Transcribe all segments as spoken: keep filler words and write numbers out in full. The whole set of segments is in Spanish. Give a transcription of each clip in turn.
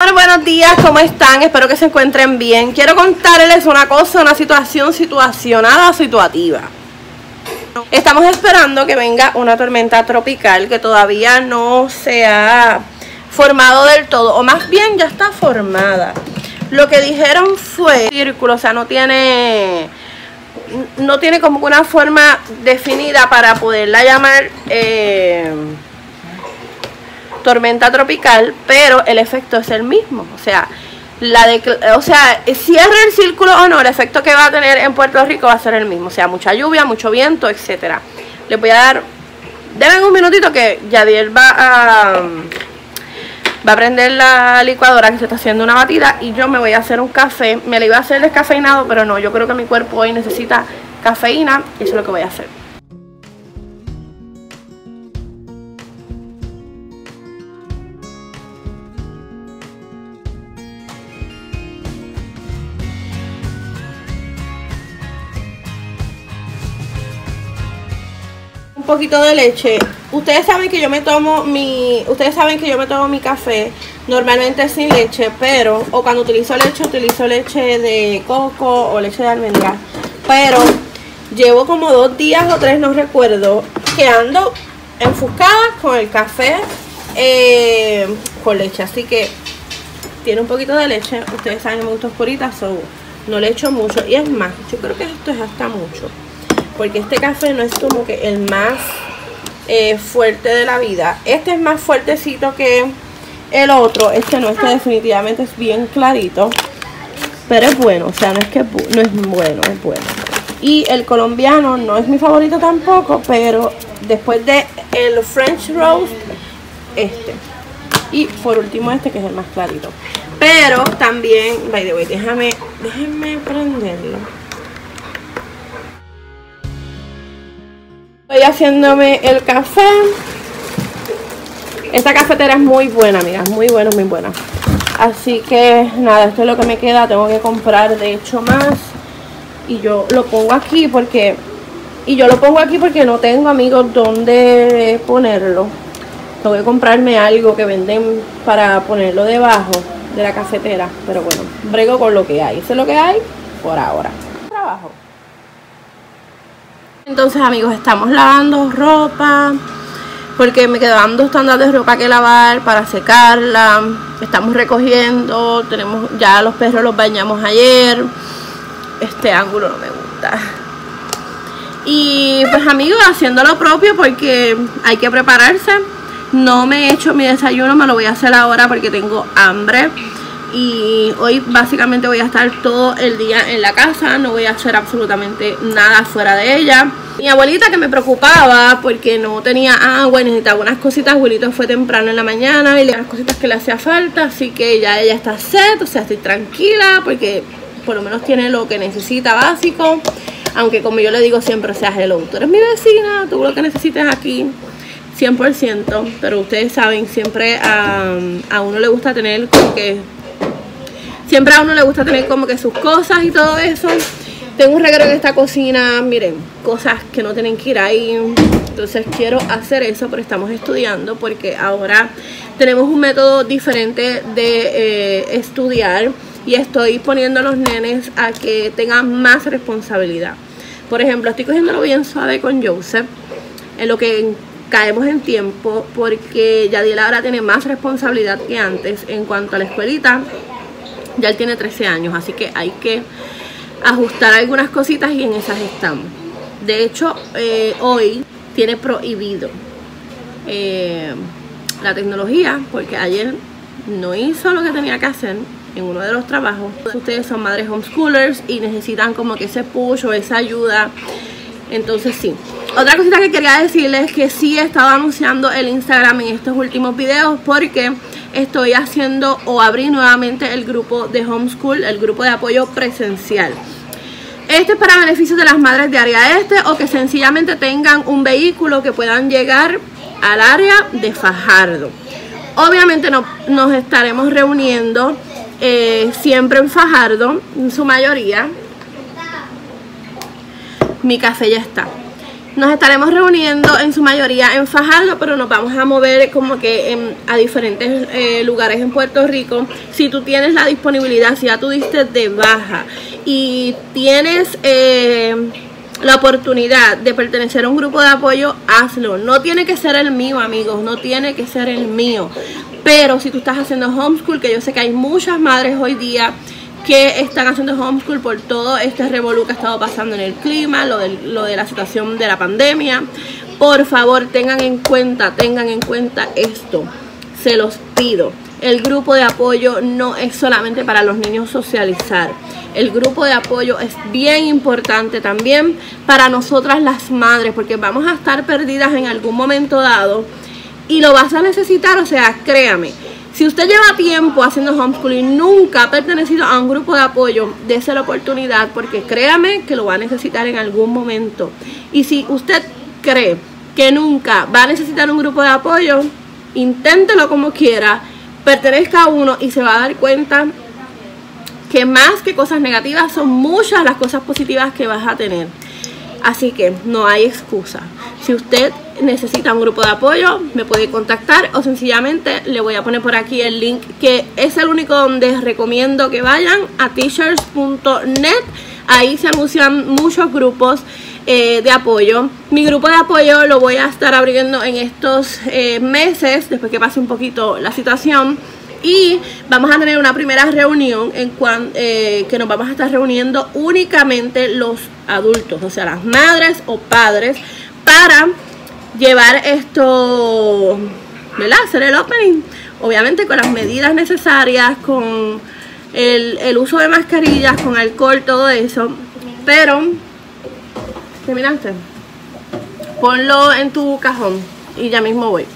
Buenos días, ¿cómo están? Espero que se encuentren bien. Quiero contarles una cosa, una situación situacionada, situativa. Estamos esperando que venga una tormenta tropical que todavía no se ha formado del todo, o más bien ya está formada. Lo que dijeron fue círculo, o sea, no tiene, no tiene como una forma definida para poderla llamar eh, tormenta tropical, pero el efecto es el mismo. O sea, la de, o sea, cierre el círculo o no, el efecto que va a tener en Puerto Rico va a ser el mismo. O sea, mucha lluvia, mucho viento, etcétera. Les voy a dar, denme un minutito que Yadiel va a va a prender la licuadora, que se está haciendo una batida, y yo me voy a hacer un café. Me la iba a hacer descafeinado, pero no, yo creo que mi cuerpo hoy necesita cafeína y eso es lo que voy a hacer. Poquito de leche. Ustedes saben que yo me tomo mi ustedes saben que yo me tomo mi café normalmente sin leche, pero o cuando utilizo leche utilizo leche de coco o leche de almendra, pero llevo como dos días o tres, no recuerdo, que ando enfuscada con el café eh, con leche, así que tiene un poquito de leche. Ustedes saben que me gusta oscurita, so no le echo mucho, y es más, yo creo que esto es hasta mucho, porque este café no es como que el más eh, fuerte de la vida. Este es más fuertecito que el otro. Este no, este definitivamente es bien clarito, pero es bueno. O sea, no es que no es bueno, es bueno. Y el colombiano no es mi favorito tampoco, pero después de el French Roast, este. Y por último este, que es el más clarito. Pero también, by the way, déjame, déjenme prenderlo. Estoy haciéndome el café. Esta cafetera es muy buena, mira, muy buena, muy buena. Así que nada, esto es lo que me queda. Tengo que comprar de hecho más. Y yo lo pongo aquí porque Y yo lo pongo aquí porque no tengo, amigos, dónde ponerlo. Tengo que comprarme algo que venden para ponerlo debajo de la cafetera. Pero bueno, brego con lo que hay. Eso es lo que hay por ahora. Trabajo. Entonces, amigos, estamos lavando ropa porque me quedaban dos tandas de ropa que lavar para secarla. Estamos recogiendo, tenemos ya los perros, los bañamos ayer. Este ángulo no me gusta. Y pues, amigos, haciendo lo propio porque hay que prepararse. No me he hecho mi desayuno, me lo voy a hacer ahora porque tengo hambre. Y hoy básicamente voy a estar todo el día en la casa, no voy a hacer absolutamente nada fuera de ella. Mi abuelita, que me preocupaba porque no tenía agua, necesitaba unas cositas. Abuelito fue temprano en la mañana y le dio unas cositas que le hacía falta, así que ya ella está set, o sea, estoy tranquila porque por lo menos tiene lo que necesita básico. Aunque como yo le digo siempre, o sea, hello, tú eres mi vecina, tú lo que necesites aquí cien por ciento, pero ustedes saben, siempre a, a uno le gusta tener como que Siempre a uno le gusta tener como que sus cosas y todo eso. Tengo un reguero en esta cocina, miren, cosas que no tienen que ir ahí. Entonces quiero hacer eso, pero estamos estudiando porque ahora tenemos un método diferente de eh, estudiar. Y estoy poniendo a los nenes a que tengan más responsabilidad. Por ejemplo, estoy cogiéndolo bien suave con Joseph, en lo que caemos en tiempo, porque Yadiel ahora tiene más responsabilidad que antes en cuanto a la escuelita. Ya él tiene trece años, así que hay que ajustar algunas cositas y en esas estamos. De hecho, eh, hoy tiene prohibido eh, la tecnología porque ayer no hizo lo que tenía que hacer en uno de los trabajos. Ustedes son madres homeschoolers y necesitan como que ese push o esa ayuda. Entonces sí. Otra cosita que quería decirles es que sí he estado anunciando el Instagram en estos últimos videos porque estoy haciendo o abrí nuevamente el grupo de homeschool, el grupo de apoyo presencial. Este es para beneficio de las madres de área este o que sencillamente tengan un vehículo que puedan llegar al área de Fajardo. Obviamente no, nos estaremos reuniendo eh, siempre en Fajardo, en su mayoría. Mi café ya está. Nos estaremos reuniendo en su mayoría en Fajardo, pero nos vamos a mover como que en, a diferentes eh, lugares en Puerto Rico. Si tú tienes la disponibilidad, si ya tú diste de baja y tienes eh, la oportunidad de pertenecer a un grupo de apoyo, hazlo. No tiene que ser el mío, amigos, no tiene que ser el mío. Pero si tú estás haciendo homeschool, que yo sé que hay muchas madres hoy día que están haciendo homeschool por todo este revolú que ha estado pasando en el clima, lo de, lo de la situación de la pandemia, por favor tengan en cuenta, tengan en cuenta esto, se los pido. El grupo de apoyo no es solamente para los niños socializar. El grupo de apoyo es bien importante también para nosotras las madres, porque vamos a estar perdidas en algún momento dado y lo vas a necesitar, o sea, créame. Si usted lleva tiempo haciendo homeschool y nunca ha pertenecido a un grupo de apoyo, dése la oportunidad, porque créame que lo va a necesitar en algún momento. Y si usted cree que nunca va a necesitar un grupo de apoyo, inténtelo como quiera, pertenezca a uno y se va a dar cuenta que más que cosas negativas son muchas las cosas positivas que vas a tener. Así que no hay excusa. Si usted necesita un grupo de apoyo, me puede contactar o sencillamente le voy a poner por aquí el link, que es el único donde recomiendo que vayan, a teachers punto net. Ahí se anuncian muchos grupos eh, de apoyo. Mi grupo de apoyo lo voy a estar abriendo en estos eh, meses, después que pase un poquito la situación. Y vamos a tener una primera reunión en cuan, eh, que nos vamos a estar reuniendo únicamente los adultos, o sea, las madres o padres, para llevar esto, ¿verdad? Hacer el opening, obviamente con las medidas necesarias, con el, el uso de mascarillas, con alcohol, todo eso. Pero, ¿terminaste? Ponlo en tu cajón y ya mismo voy.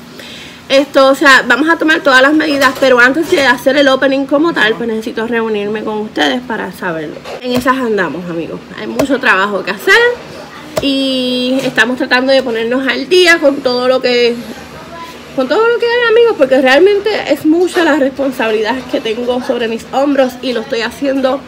Esto, o sea, vamos a tomar todas las medidas, pero antes de hacer el opening como tal, pues necesito reunirme con ustedes para saberlo. En esas andamos, amigos. Hay mucho trabajo que hacer y estamos tratando de ponernos al día con todo lo que con todo lo que hay, amigos, porque realmente es mucha la responsabilidad que tengo sobre mis hombros y lo estoy haciendo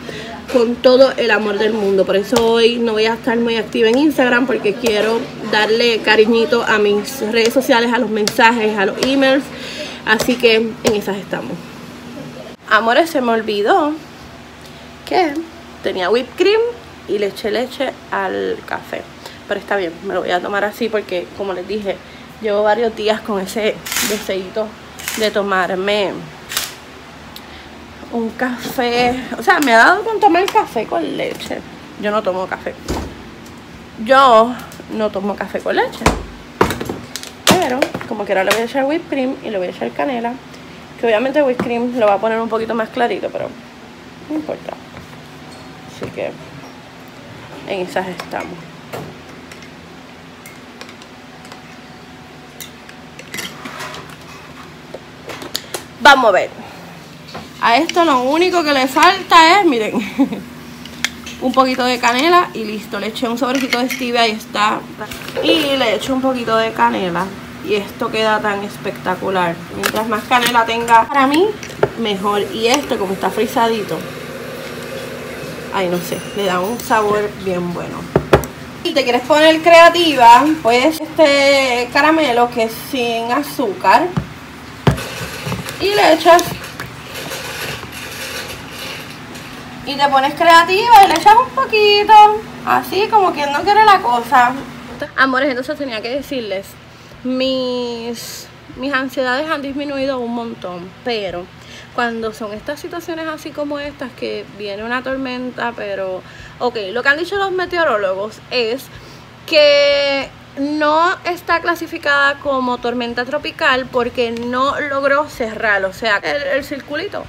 con todo el amor del mundo. Por eso hoy no voy a estar muy activa en Instagram, porque quiero darle cariñito a mis redes sociales, a los mensajes, a los emails. Así que en esas estamos. Amores, se me olvidó que tenía whipped cream y le eché leche al café, pero está bien, me lo voy a tomar así porque, como les dije, llevo varios días con ese deseito de tomarme un café. O sea, me ha dado con tomar café con leche. Yo no tomo café. Yo no tomo café con leche. Pero, como quiera, le voy a echar whipped cream y le voy a echar canela. Que obviamente el whipped cream lo va a poner un poquito más clarito, pero no importa. Así que en esas estamos. Vamos a ver. A esto lo único que le falta es, miren, un poquito de canela y listo. Le eché un sobrecito de stevia y está. Y le echo un poquito de canela y esto queda tan espectacular. Mientras más canela tenga, para mí, mejor. Y esto, como está frisadito, ay, no sé, le da un sabor bien bueno. Si te quieres poner creativa, pues este caramelo que es sin azúcar y le echas... Y te pones creativa y le echas un poquito, así como quien no quiere la cosa. Amores, entonces tenía que decirles, mis, mis ansiedades han disminuido un montón, pero cuando son estas situaciones así como estas, que viene una tormenta, pero... Ok, lo que han dicho los meteorólogos es que no está clasificada como tormenta tropical porque no logró cerrar, o sea, el, el circulito.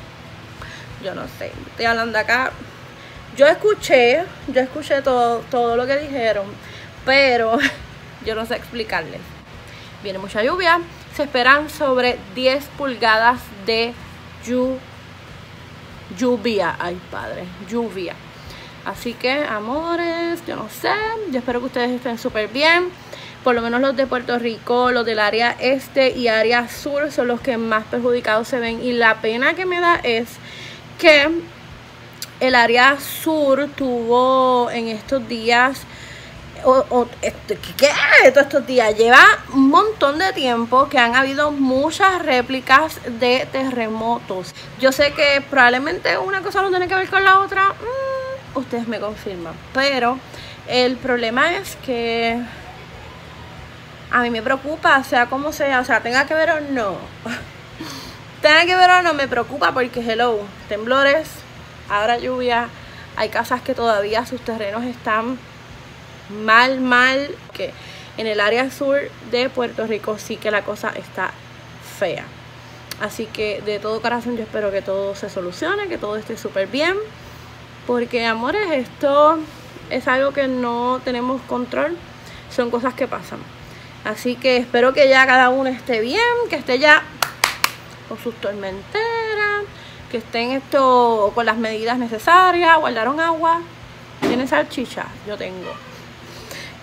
Yo no sé, estoy hablando acá. Yo escuché, yo escuché todo, todo lo que dijeron, pero yo no sé explicarles. Viene mucha lluvia, se esperan sobre diez pulgadas de llu lluvia. Ay, padre, lluvia. Así que, amores, yo no sé, yo espero que ustedes estén súper bien. Por lo menos los de Puerto Rico, los del área este y área sur son los que más perjudicados se ven. Y la pena que me da es que el área sur tuvo en estos días o, o, ¿qué? Todos estos días lleva un montón de tiempo que han habido muchas réplicas de terremotos. Yo sé que probablemente una cosa no tiene que ver con la otra, mm, ustedes me confirman, pero el problema es que a mí me preocupa, sea como sea, o sea, tenga que ver o no. Tenga que ver o no, me preocupa porque, hello, temblores, habrá lluvia, hay casas que todavía sus terrenos están mal, mal. Que en el área sur de Puerto Rico sí que la cosa está fea. Así que de todo corazón yo espero que todo se solucione, que todo esté súper bien. Porque, amores, esto es algo que no tenemos control, son cosas que pasan. Así que espero que ya cada uno esté bien, que esté ya con sus tormenteras, que estén esto con las medidas necesarias. Guardaron agua. ¿Tienen salchicha? Yo tengo.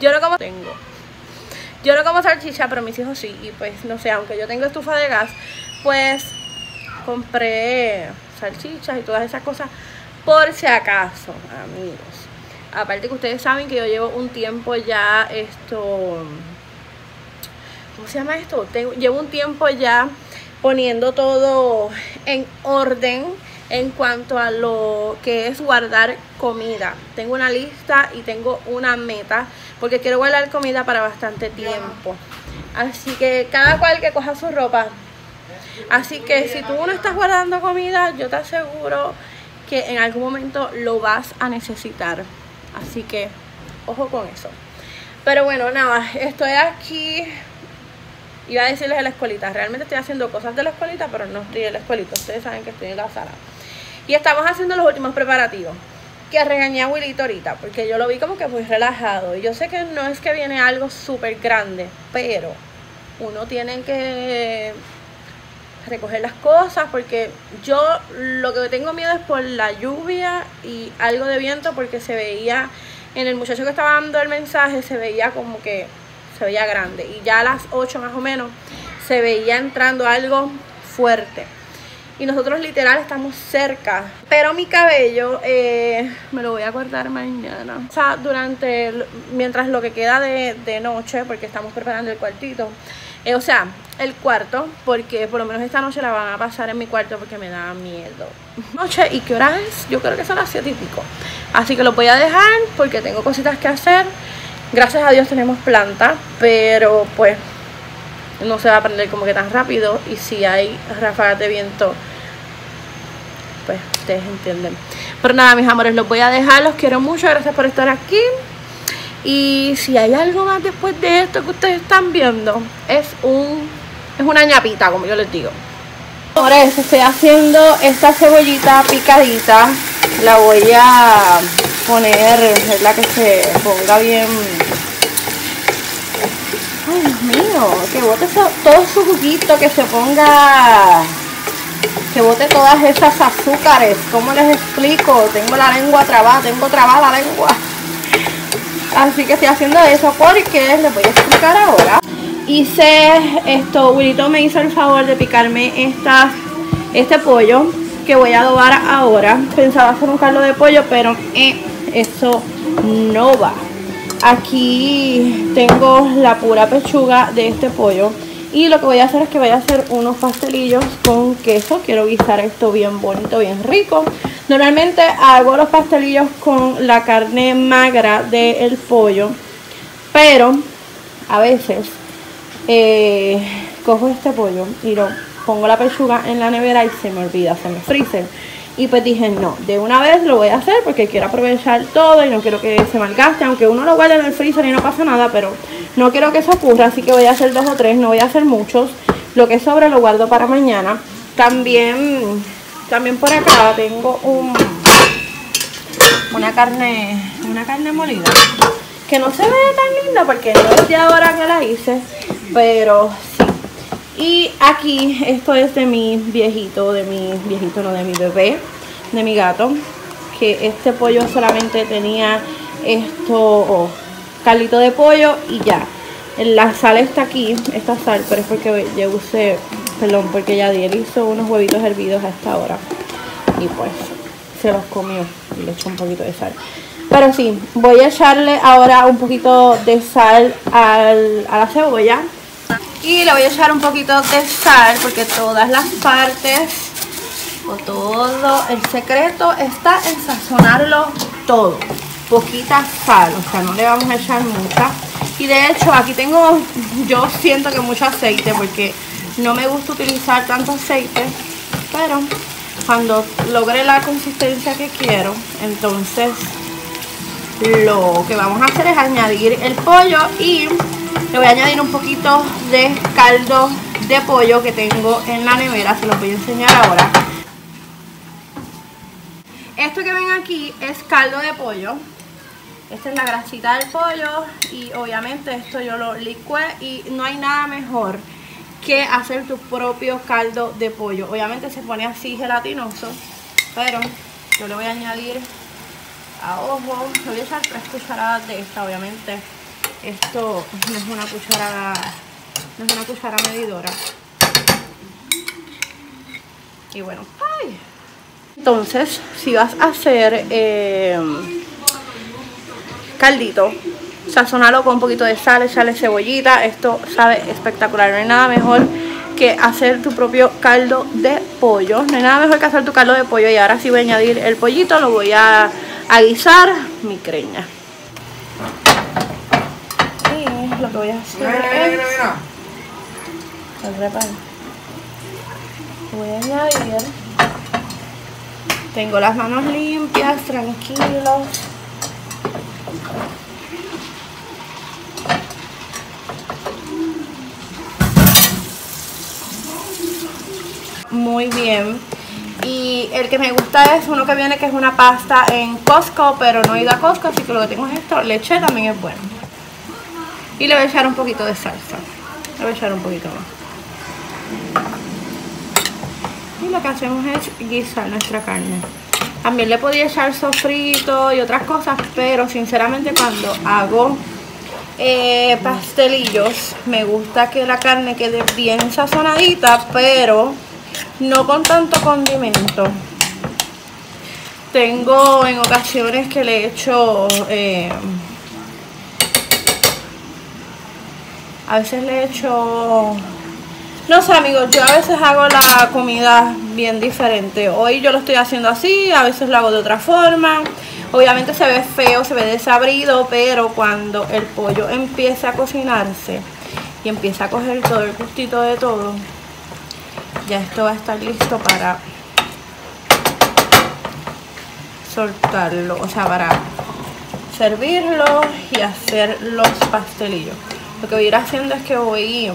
Yo no como tengo. Yo no como salchicha, pero mis hijos sí. Y pues no sé, aunque yo tengo estufa de gas, pues compré salchichas y todas esas cosas por si acaso, amigos. Aparte que ustedes saben que yo llevo un tiempo ya esto... ¿Cómo se llama esto? Tengo, llevo un tiempo ya poniendo todo en orden en cuanto a lo que es guardar comida. Tengo una lista y tengo una meta porque quiero guardar comida para bastante tiempo. Así que cada cual que coja su ropa. Así que si tú no estás guardando comida, yo te aseguro que en algún momento lo vas a necesitar. Así que ojo con eso. Pero bueno, nada, estoy aquí. Iba a decirles de la escuelita. Realmente estoy haciendo cosas de la escuelita, pero no estoy en la escuelita. Ustedes saben que estoy en la sala. Y estamos haciendo los últimos preparativos. Que regañé a Wilito ahorita, porque yo lo vi como que muy relajado. Y yo sé que no es que viene algo súper grande, pero uno tiene que recoger las cosas, porque yo lo que tengo miedo es por la lluvia y algo de viento, porque se veía, en el muchacho que estaba dando el mensaje, se veía como que se veía grande, y ya a las ocho más o menos se veía entrando algo fuerte, y nosotros literal estamos cerca. Pero mi cabello eh, me lo voy a cortar mañana, o sea, durante, mientras lo que queda de, de noche, porque estamos preparando el cuartito, eh, o sea, el cuarto, porque por lo menos esta noche la van a pasar en mi cuarto porque me da miedo. Noche, ¿y qué hora es? Yo creo que son las siete y pico, así que lo voy a dejar porque tengo cositas que hacer. Gracias a Dios tenemos planta, pero pues no se va a prender como que tan rápido. Y si hay ráfagas de viento, pues ustedes entienden. Pero nada, mis amores, los voy a dejar. Los quiero mucho. Gracias por estar aquí. Y si hay algo más después de esto que ustedes están viendo, es un es una ñapita, como yo les digo. Ahora estoy haciendo esta cebollita picadita. La voy a poner, es la que se ponga bien. Ay, Dios mío, que bote so, todo su juguito, que se ponga, que bote todas esas azúcares. ¿Cómo les explico? Tengo la lengua trabada, tengo trabada la lengua. Así que estoy haciendo eso porque les voy a explicar ahora. Hice esto, Wilito me hizo el favor de picarme estas, este pollo que voy a adobar ahora. Pensaba hacer un caldo de pollo, pero eh, eso no va. Aquí tengo la pura pechuga de este pollo, y lo que voy a hacer es que voy a hacer unos pastelillos con queso. Quiero guisar esto bien bonito, bien rico. Normalmente hago los pastelillos con la carne magra del pollo, pero a veces eh, cojo este pollo y lo pongo la pechuga en la nevera y se me olvida, se me freezer. Y pues dije, no, de una vez lo voy a hacer porque quiero aprovechar todo y no quiero que se malgaste. Aunque uno lo guarde en el freezer y no pasa nada, pero no quiero que eso ocurra. Así que voy a hacer dos o tres, no voy a hacer muchos. Lo que sobra lo guardo para mañana. También, también por acá tengo un, una carne, una carne molida, que no se ve tan linda porque no es de ahora que la hice, pero sí. Y aquí, esto es de mi viejito, de mi viejito, no, de mi bebé, de mi gato. Que este pollo solamente tenía esto, oh, caldito de pollo y ya. La sal está aquí, esta sal, pero es porque yo usé, perdón, porque Yadiel hizo unos huevitos hervidos a esta hora. Y pues, se los comió y le echó un poquito de sal. Pero sí, voy a echarle ahora un poquito de sal al, a la cebolla. Y le voy a echar un poquito de sal porque todas las partes o todo, el secreto está en sazonarlo todo. Poquita sal, o sea, no le vamos a echar mucha. Y de hecho aquí tengo, yo siento que mucho aceite porque no me gusta utilizar tanto aceite, pero cuando logre la consistencia que quiero, entonces lo que vamos a hacer es añadir el pollo y le voy a añadir un poquito de caldo de pollo que tengo en la nevera, se los voy a enseñar ahora. Esto que ven aquí es caldo de pollo. Esta es la grasita del pollo y obviamente esto yo lo licué y no hay nada mejor que hacer tu propio caldo de pollo. Obviamente se pone así gelatinoso, pero yo le voy a añadir a ojo, le voy a echar tres cucharadas de esta. Obviamente esto no es una cuchara, no es una cuchara medidora. Y bueno, ¡ay! Entonces, si vas a hacer eh, caldito, sazonalo con un poquito de sal, echarle cebollita. Esto sabe espectacular. No hay nada mejor que hacer tu propio caldo de pollo. No hay nada mejor que hacer tu caldo de pollo. Y ahora sí voy a añadir el pollito. Lo voy a, a guisar. Mi creña. Y lo que voy a hacer mira, mira, mira, mira. es... El reparo. Voy a añadir... Tengo las manos limpias, tranquilos. Muy bien. Y el que me gusta es uno que viene que es una pasta en Costco, pero no he ido a Costco, así que lo que tengo es esto. Leche también es bueno. Y le voy a echar un poquito de salsa. Le voy a echar un poquito más. Y lo que hacemos es guisar nuestra carne. También le podía echar sofrito y otras cosas, pero sinceramente cuando hago eh, pastelillos me gusta que la carne quede bien sazonadita, pero no con tanto condimento. Tengo en ocasiones que le echo eh, a veces le echo no sé amigos, yo a veces hago la comida bien diferente. Hoy yo lo estoy haciendo así, a veces lo hago de otra forma. Obviamente se ve feo, se ve desabrido, pero cuando el pollo empieza a cocinarse y empieza a coger todo el gustito de todo, ya esto va a estar listo para soltarlo, o sea, para servirlo y hacer los pastelillos. Lo que voy a ir haciendo es que voy...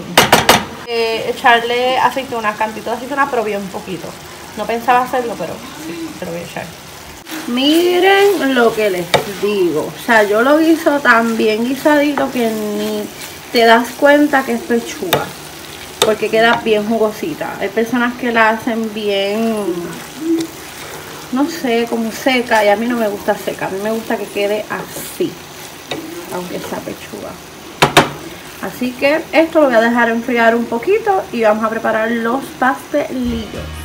Eh, echarle aceitunas, cantito de aceitunas, pero bien poquito. No pensaba hacerlo, pero sí, se lo voy a echar. Miren lo que les digo. O sea, yo lo guiso tan bien guisadito que ni te das cuenta que es pechuga, porque queda bien jugosita. Hay personas que la hacen bien, no sé, como seca, y a mí no me gusta seca. A mí me gusta que quede así, aunque sea pechuga. Así que esto lo voy a dejar enfriar un poquito y vamos a preparar los pastelillos.